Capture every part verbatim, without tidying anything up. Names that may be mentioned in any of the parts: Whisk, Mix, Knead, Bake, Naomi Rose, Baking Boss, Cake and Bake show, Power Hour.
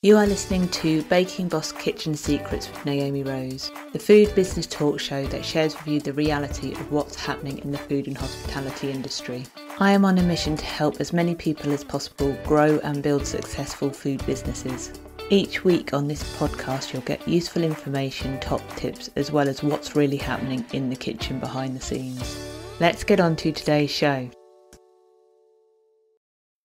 You are listening to Baking Boss Kitchen Secrets with Naomi Rose, the food business talk show that shares with you the reality of what's happening in the food and hospitality industry. I am on a mission to help as many people as possible grow and build successful food businesses. Each week on this podcast you'll get useful information, top tips, as well as what's really happening in the kitchen behind the scenes. Let's get on to today's show.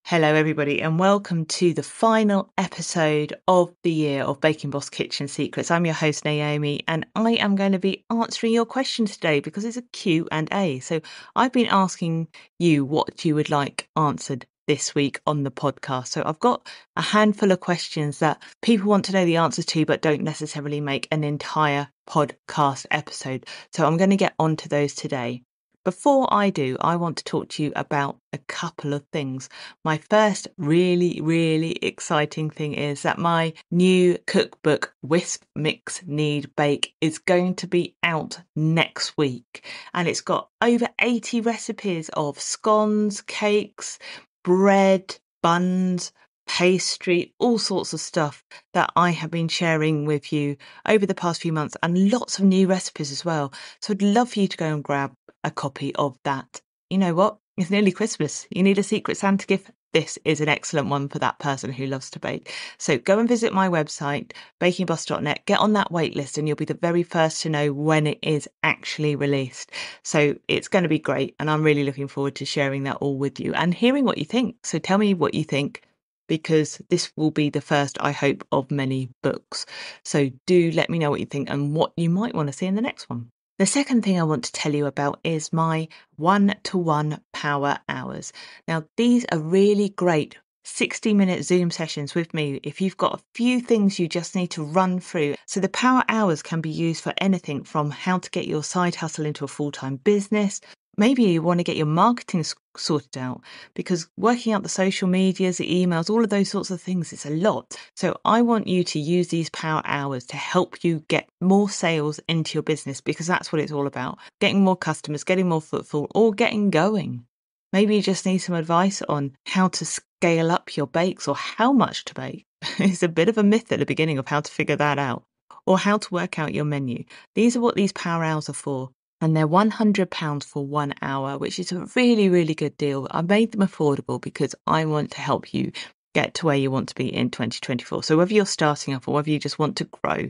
Hello everybody and welcome to the final episode of the year of Baking Boss Kitchen Secrets. I'm your host Naomi and I am going to be answering your questions today because it's a Q and A. So I've been asking you what you would like answered this week on the podcast. So I've got a handful of questions that people want to know the answer to but don't necessarily make an entire podcast episode. So I'm going to get onto those today. Before I do, I want to talk to you about a couple of things. My first really, really exciting thing is that my new cookbook, Whisk, Mix, Knead, Bake, is going to be out next week. And it's got over eighty recipes of scones, cakes, bread, buns, pastry, all sorts of stuff that I have been sharing with you over the past few months and lots of new recipes as well. So I'd love for you to go and grab a copy of that. You know what? It's nearly Christmas. You need a Secret Santa gift. This is an excellent one for that person who loves to bake. So go and visit my website, baking boss dot net, get on that wait list and you'll be the very first to know when it is actually released. So it's going to be great and I'm really looking forward to sharing that all with you and hearing what you think. So tell me what you think, because this will be the first, I hope, of many books. So do let me know what you think and what you might want to see in the next one. The second thing I want to tell you about is my one-to-one power hours. Now, these are really great sixty minute Zoom sessions with me if you've got a few things you just need to run through. So the power hours can be used for anything from how to get your side hustle into a full-time business. Maybe you want to get your marketing sorted out, because working out the social medias, the emails, all of those sorts of things, it's a lot. So I want you to use these power hours to help you get more sales into your business, because that's what it's all about. Getting more customers, getting more footfall, or getting going. Maybe you just need some advice on how to scale up your bakes or how much to bake. It's a bit of a myth at the beginning of how to figure that out, or how to work out your menu. These are what these power hours are for. And they're one hundred pounds for one hour, which is a really, really good deal. I made them affordable because I want to help you get to where you want to be in twenty twenty-four. So whether you're starting up or whether you just want to grow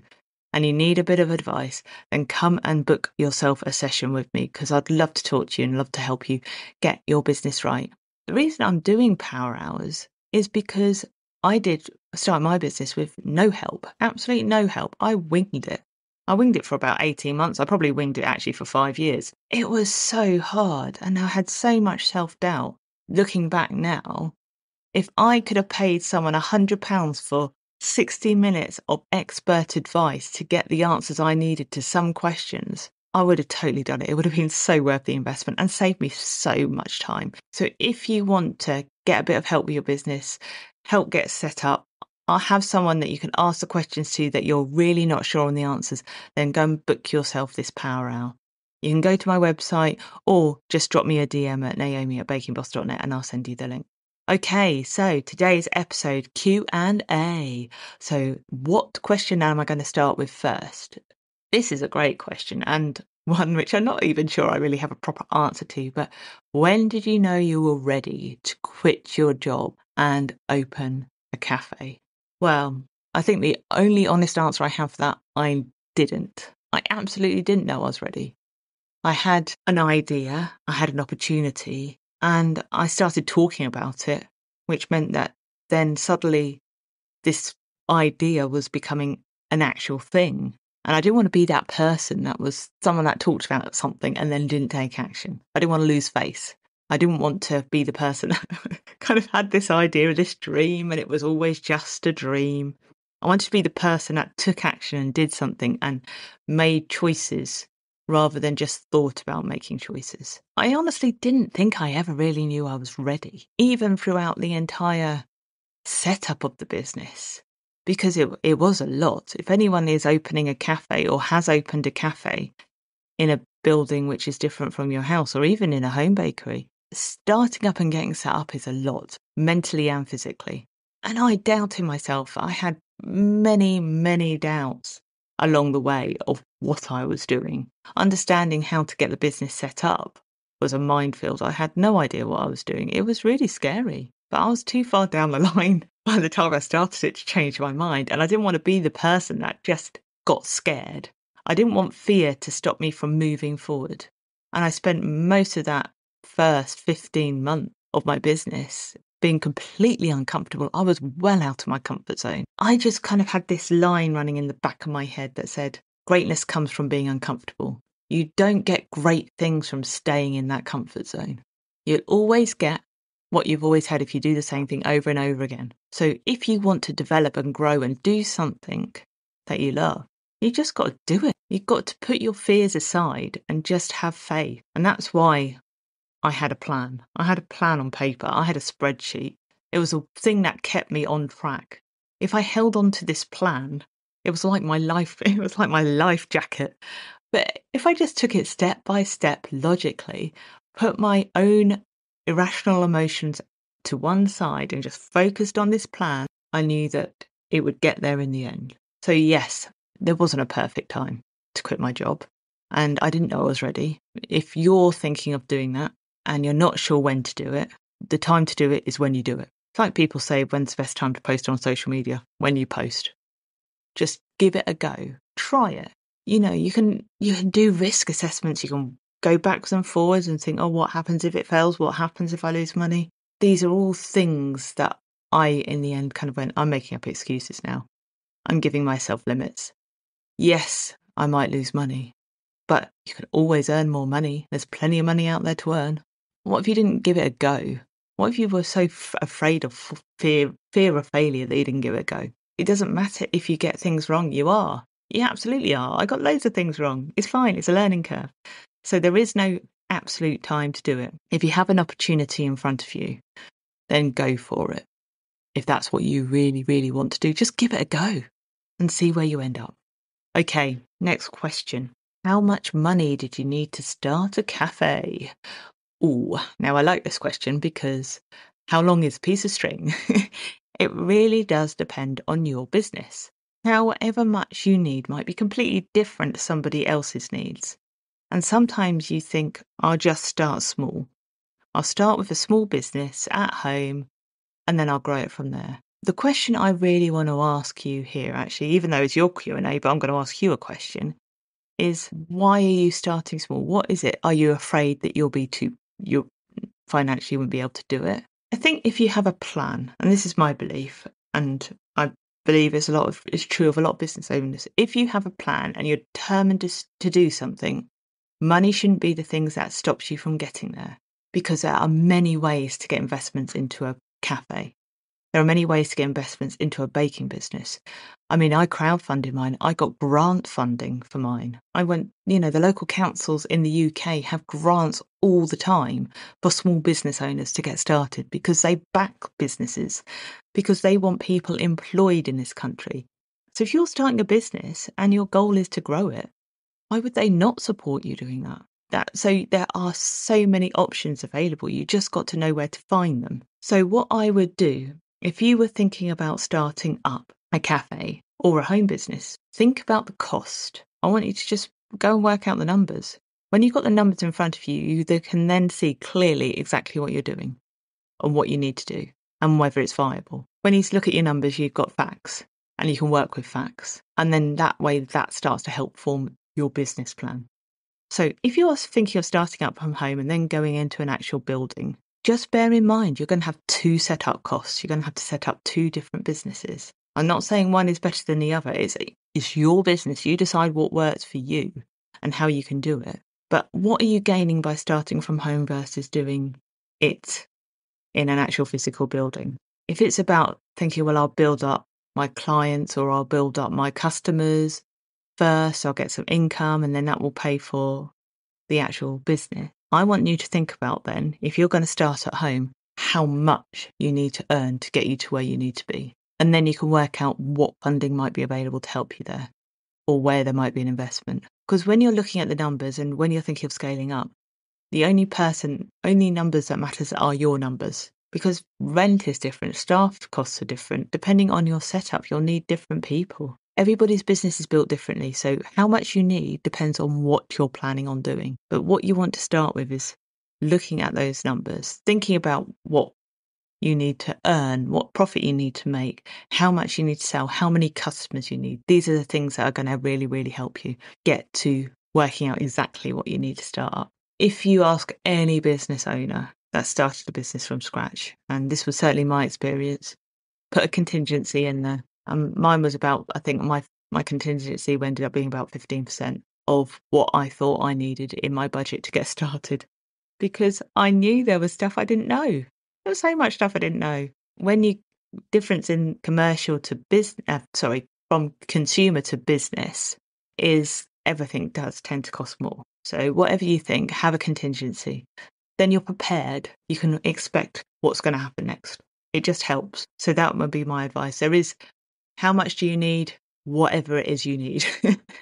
and you need a bit of advice, then come and book yourself a session with me, because I'd love to talk to you and love to help you get your business right. The reason I'm doing power hours is because I did start my business with no help, absolutely no help. I winged it. I winged it for about eighteen months. I probably winged it actually for five years. It was so hard and I had so much self-doubt. Looking back now, if I could have paid someone one hundred pounds for sixty minutes of expert advice to get the answers I needed to some questions, I would have totally done it. It would have been so worth the investment and saved me so much time. So if you want to get a bit of help with your business, help get set up, I'll have someone that you can ask the questions to that you're really not sure on the answers, then go and book yourself this power hour. You can go to my website or just drop me a D M at naomi at baking boss dot net and I'll send you the link. Okay, so today's episode, Q and A. So what question am I going to start with first? This is a great question and one which I'm not even sure I really have a proper answer to, but when did you know you were ready to quit your job and open a cafe? Well, I think the only honest answer I have for that, I didn't. I absolutely didn't know I was ready. I had an idea, I had an opportunity, and I started talking about it, which meant that then suddenly this idea was becoming an actual thing. And I didn't want to be that person that was someone that talked about something and then didn't take action. I didn't want to lose face. I didn't want to be the person that kind of had this idea, this dream, and it was always just a dream. I wanted to be the person that took action and did something and made choices rather than just thought about making choices. I honestly didn't think I ever really knew I was ready, even throughout the entire setup of the business, because it, it was a lot. If anyone is opening a cafe or has opened a cafe in a building which is different from your house or even in a home bakery, starting up and getting set up is a lot, mentally and physically. And I doubted myself. I had many, many doubts along the way of what I was doing. Understanding how to get the business set up was a minefield. I had no idea what I was doing. It was really scary, but I was too far down the line by the time I started it to change my mind. And I didn't want to be the person that just got scared. I didn't want fear to stop me from moving forward. And I spent most of that first fifteen months of my business being completely uncomfortable. I was well out of my comfort zone. I just kind of had this line running in the back of my head that said, greatness comes from being uncomfortable. You don't get great things from staying in that comfort zone. You'll always get what you've always had if you do the same thing over and over again. So if you want to develop and grow and do something that you love, you just got to do it. You've got to put your fears aside and just have faith. And that's why I had a plan. I had a plan on paper. I had a spreadsheet. It was a thing that kept me on track. If I held on to this plan, it was like my life, it was like my life jacket. But if I just took it step by step, logically, put my own irrational emotions to one side and just focused on this plan, I knew that it would get there in the end. So yes, there wasn't a perfect time to quit my job, and I didn't know I was ready. If you're thinking of doing that and you're not sure when to do it, the time to do it is when you do it. It's like people say, when's the best time to post on social media? When you post. Just give it a go. Try it. You know, you can you can do risk assessments. You can go backwards and forwards and think, oh, what happens if it fails? What happens if I lose money? These are all things that I, in the end, kind of went, I'm making up excuses now. I'm giving myself limits. Yes, I might lose money, but you can always earn more money. There's plenty of money out there to earn. What if you didn't give it a go? What if you were so f- afraid of f- fear, fear of failure that you didn't give it a go? It doesn't matter if you get things wrong. You are. You absolutely are. I got loads of things wrong. It's fine. It's a learning curve. So there is no absolute time to do it. If you have an opportunity in front of you, then go for it. If that's what you really, really want to do, just give it a go and see where you end up. Okay, next question. How much money did you need to start a cafe? Ooh, now I like this question because how long is a piece of string? It really does depend on your business. However much you need might be completely different to somebody else's needs. And sometimes you think, I'll just start small. I'll start with a small business at home and then I'll grow it from there. The question I really want to ask you here, actually, even though it's your Q and A, but I'm going to ask you a question, is why are you starting small? What is it? Are you afraid that you'll be too, you financially wouldn't be able to do it? I think if you have a plan, and this is my belief, and I believe it's a lot of, it's true of a lot of business owners. If you have a plan and you're determined to, to do something, money shouldn't be the things that stops you from getting there, because there are many ways to get investments into a cafe. There are many ways to get investments into a baking business. I mean, I crowdfunded mine. I got grant funding for mine. I went, you know, the local councils in the U K have grants all the time for small business owners to get started because they back businesses, because they want people employed in this country. So if you're starting a business and your goal is to grow it, why would they not support you doing that? That, so there are so many options available. You just got to know where to find them. So what I would do, if you were thinking about starting up a cafe or a home business, think about the cost. I want you to just go and work out the numbers. When you've got the numbers in front of you, you can then see clearly exactly what you're doing and what you need to do and whether it's viable. When you look at your numbers, you've got facts and you can work with facts. And then that way, that starts to help form your business plan. So if you're thinking of starting up from home and then going into an actual building, just bear in mind, you're going to have two setup costs. You're going to have to set up two different businesses. I'm not saying one is better than the other. It's, it's your business. You decide what works for you and how you can do it. But what are you gaining by starting from home versus doing it in an actual physical building? If it's about thinking, well, I'll build up my clients or I'll build up my customers first, I'll get some income and then that will pay for the actual business. I want you to think about then, if you're going to start at home, how much you need to earn to get you to where you need to be. And then you can work out what funding might be available to help you there or where there might be an investment. Because when you're looking at the numbers and when you're thinking of scaling up, the only person, only numbers that matters are your numbers. because rent is different, staff costs are different. Depending on your setup, you'll need different people. Everybody's business is built differently, so how much you need depends on what you're planning on doing. But what you want to start with is looking at those numbers, thinking about what you need to earn, what profit you need to make, how much you need to sell, how many customers you need. These are the things that are going to really, really help you get to working out exactly what you need to start up. If you ask any business owner that started a business from scratch, and this was certainly my experience, put a contingency in there. Um, mine was about, I think my my contingency ended up being about fifteen percent of what I thought I needed in my budget to get started, because I knew there was stuff I didn't know. There was so much stuff I didn't know. When you difference in commercial to business, uh, sorry, from consumer to business is everything does tend to cost more. So whatever you think, have a contingency. Then you're prepared. You can expect what's going to happen next. It just helps. So that would be my advice. There is how much do you need? Whatever it is you need.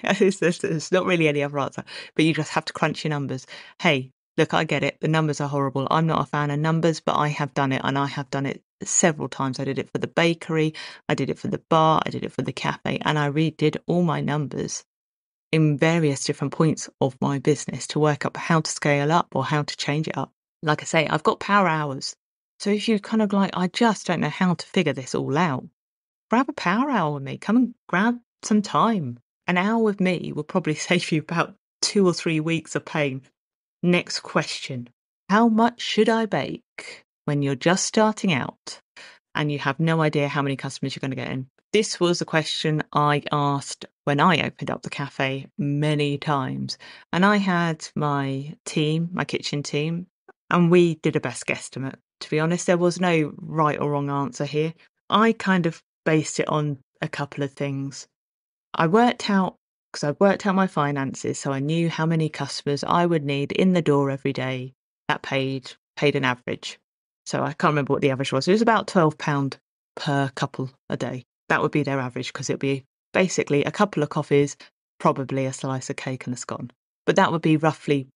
It's, there's not really any other answer, but you just have to crunch your numbers. Hey, look, I get it. The numbers are horrible. I'm not a fan of numbers, but I have done it, and I have done it several times. I did it for the bakery. I did it for the bar. I did it for the cafe, and I redid all my numbers in various different points of my business to work up how to scale up or how to change it up. Like I say, I've got power hours. So if you kind of like, I just don't know how to figure this all out, grab a power hour with me. Come and grab some time. An hour with me will probably save you about two or three weeks of pain. Next question. How much should I bake when you're just starting out and you have no idea how many customers you're going to get in? This was a question I asked when I opened up the cafe many times. And I had my team, my kitchen team, and we did a best guesstimate. To be honest, there was no right or wrong answer here. I kind of based it on a couple of things. I worked out, because I worked out my finances, so I knew how many customers I would need in the door every day. That paid paid an average. So I can't remember what the average was. It was about twelve pounds per couple a day. That would be their average, because it would be basically a couple of coffees, probably a slice of cake and a scone. But that would be roughly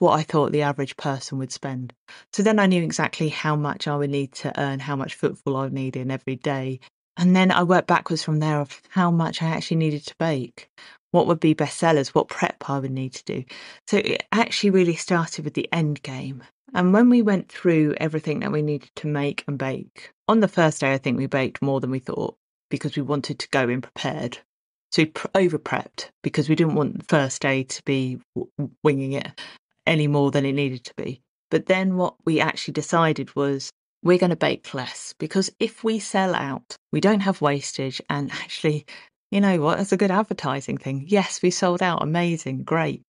what I thought the average person would spend. So then I knew exactly how much I would need to earn, how much footfall I would need in every day. And then I worked backwards from there of how much I actually needed to bake, what would be bestsellers, what prep I would need to do. So it actually really started with the end game. And when we went through everything that we needed to make and bake, on the first day, I think we baked more than we thought because we wanted to go in prepared. So we over-prepped because we didn't want the first day to be winging it any more than it needed to be. But then what we actually decided was, we're going to bake less, because if we sell out, we don't have wastage. And actually, you know what? That's a good advertising thing. Yes, we sold out. Amazing. Great.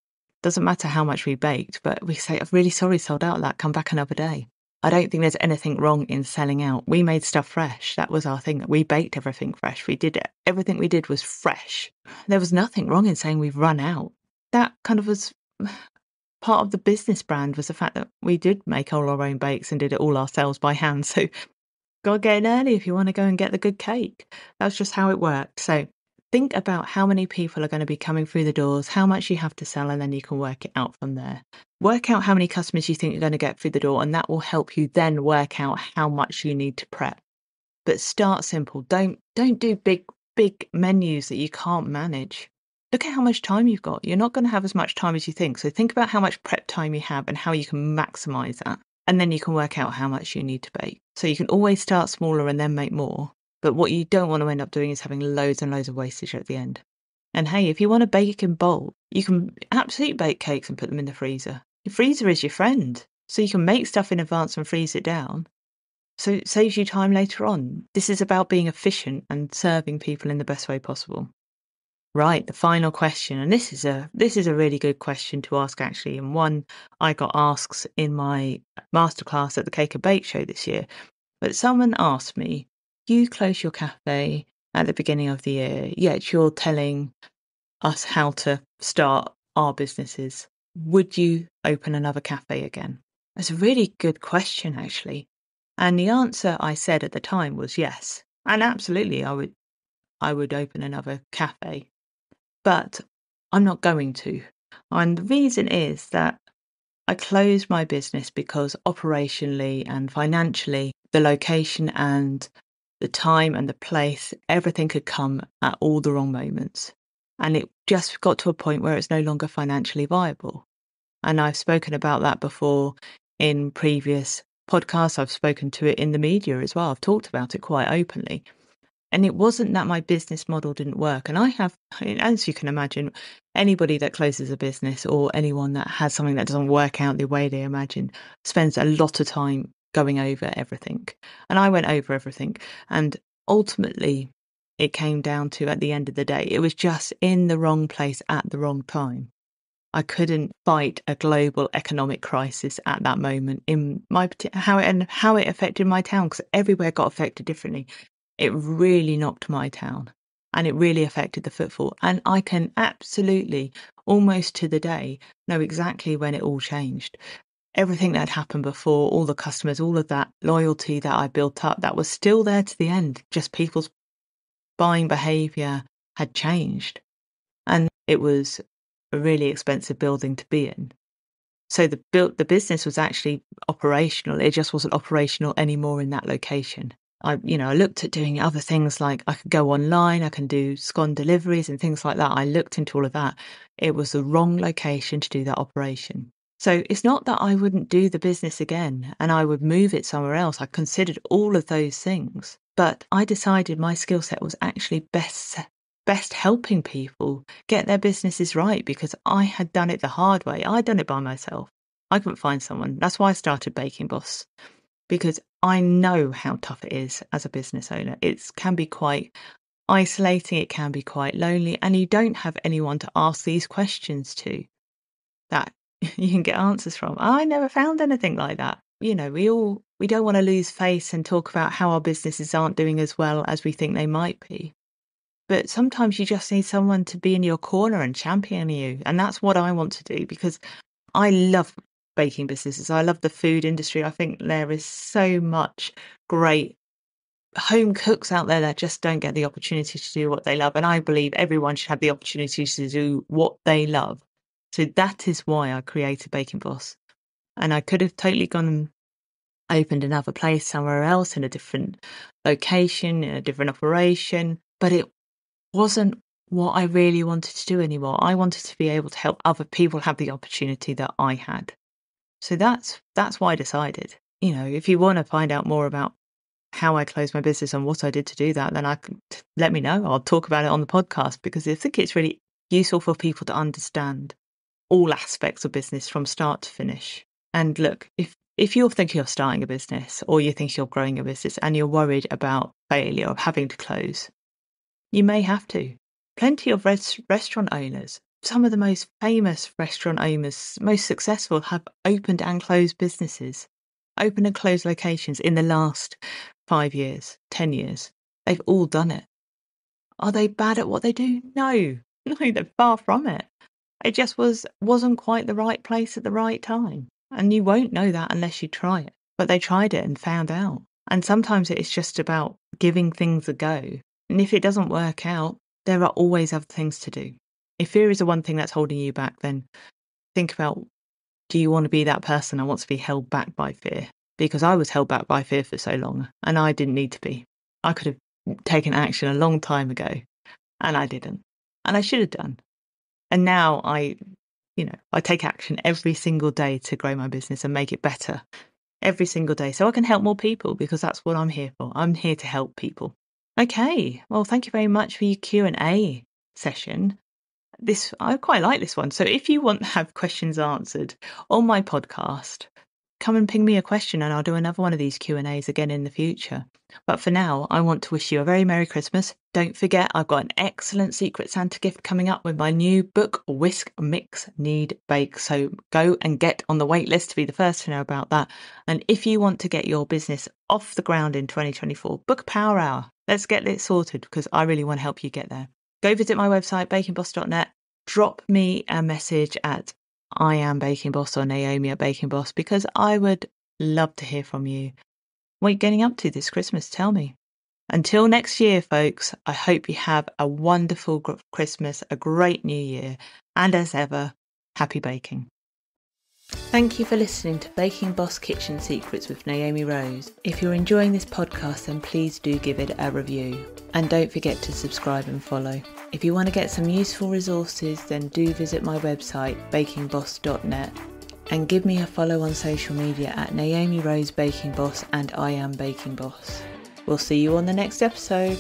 Doesn't matter how much we baked, but we say, I'm really sorry, sold out. That come back another day. I don't think there's anything wrong in selling out. We made stuff fresh. That was our thing. We baked everything fresh. We did it. Everything we did was fresh. There was nothing wrong in saying we've run out. That kind of was part of the business brand, was the fact that we did make all our own bakes and did it all ourselves by hand. So gotta get in early if you want to go and get the good cake. That's just how it worked. So think about how many people are going to be coming through the doors, how much you have to sell, and then you can work it out from there. Work out how many customers you think you're going to get through the door, and that will help you then work out how much you need to prep. But start simple. Don't don't do big, big menus that you can't manage. Look at how much time you've got. You're not going to have as much time as you think. So think about how much prep time you have and how you can maximize that. And then you can work out how much you need to bake. So you can always start smaller and then make more. But what you don't want to end up doing is having loads and loads of wastage at the end. And hey, if you want to bake in bulk, you can absolutely bake cakes and put them in the freezer. Your freezer is your friend. So you can make stuff in advance and freeze it down. So it saves you time later on. This is about being efficient and serving people in the best way possible. Right, the final question, and this is a this is a really good question to ask actually, and one I got asked in my masterclass at the Cake and Bake show this year. But someone asked me, "You close your cafe at the beginning of the year, yet you're telling us how to start our businesses. Would you open another cafe again?" That's a really good question actually, and the answer I said at the time was yes, and absolutely I would I would open another cafe. But I'm not going to. And the reason is that I closed my business because operationally and financially, the location and the time and the place, everything could come at all the wrong moments. And it just got to a point where it's no longer financially viable. And I've spoken about that before in previous podcasts. I've spoken to it in the media as well. I've talked about it quite openly. And it wasn't that my business model didn't work. And I have, as you can imagine, anybody that closes a business or anyone that has something that doesn't work out the way they imagine spends a lot of time going over everything. And I went over everything. And ultimately, it came down to, at the end of the day, it was just in the wrong place at the wrong time. I couldn't fight a global economic crisis at that moment in my how it, and how it affected my town, because everywhere got affected differently. It really knocked my town and it really affected the footfall. And I can absolutely, almost to the day, know exactly when it all changed. Everything that had happened before, all the customers, all of that loyalty that I built up, that was still there to the end. Just people's buying behaviour had changed, and it was a really expensive building to be in. So the built the business was actually operational. It just wasn't operational anymore in that location. I, you know, I looked at doing other things, like I could go online, I can do scone deliveries and things like that. I looked into all of that. It was the wrong location to do that operation. So it's not that I wouldn't do the business again and I would move it somewhere else. I considered all of those things. But I decided my skill set was actually best best helping people get their businesses right, because I had done it the hard way. I'd done it by myself. I couldn't find someone. That's why I started Baking Boss, because I know how tough it is as a business owner. It can be quite isolating. It can be quite lonely. And you don't have anyone to ask these questions to that you can get answers from. I never found anything like that. You know, we all... We don't want to lose face and talk about how our businesses aren't doing as well as we think they might be. But sometimes you just need someone to be in your corner and champion you. And that's what I want to do, because I love baking businesses. I love the food industry. I think there is so much great home cooks out there that just don't get the opportunity to do what they love. And I believe everyone should have the opportunity to do what they love. So that is why I created Baking Boss. And I could have totally gone and opened another place somewhere else, in a different location, in a different operation, but it wasn't what I really wanted to do anymore. I wanted to be able to help other people have the opportunity that I had. So that's that's why I decided. You know, if you want to find out more about how I closed my business and what I did to do that, then I can, let me know. I'll talk about it on the podcast, because I think it's really useful for people to understand all aspects of business from start to finish. And look, if If you're thinking of starting a business, or you think you're growing a business and you're worried about failure or having to close, you may have to. Plenty of res- restaurant owners, some of the most famous restaurant owners, most successful, have opened and closed businesses, opened and closed locations in the last five years, ten years. They've all done it. Are they bad at what they do? No, no, they're far from it. It just was, wasn't quite the right place at the right time. And you won't know that unless you try it. But they tried it and found out. And sometimes it's just about giving things a go. And if it doesn't work out, there are always other things to do. If fear is the one thing that's holding you back, then think about, do you want to be that person that wants to be held back by fear? Because I was held back by fear for so long, and I didn't need to be. I could have taken action a long time ago, and I didn't. And I should have done. And now I... You know, I take action every single day to grow my business and make it better every single day, so I can help more people, because that's what I'm here for. I'm here to help people. Okay, well, thank you very much for your Q and A session. This I quite like this one. So if you want to have questions answered on my podcast, come and ping me a question and I'll do another one of these Q and A's again in the future. But for now, I want to wish you a very Merry Christmas. Don't forget, I've got an excellent Secret Santa gift coming up with my new book, Whisk, Mix, Knead, Bake. So go and get on the wait list to be the first to know about that. And if you want to get your business off the ground in twenty twenty-four, book a power hour. Let's get it sorted, because I really want to help you get there. Go visit my website, baking boss dot net. Drop me a message at I am Baking Boss or Naomi at Baking Boss, because I would love to hear from you. What are you getting up to this Christmas? Tell me. Until next year, folks, I hope you have a wonderful Christmas, a great new year, and as ever, happy baking. Thank you for listening to Baking Boss Kitchen Secrets with Naomi Rose. If you're enjoying this podcast, then please do give it a review. And don't forget to subscribe and follow. If you want to get some useful resources, then do visit my website, baking boss dot net. And give me a follow on social media at Naomi Rose Baking Boss and I Am Baking Boss. We'll see you on the next episode.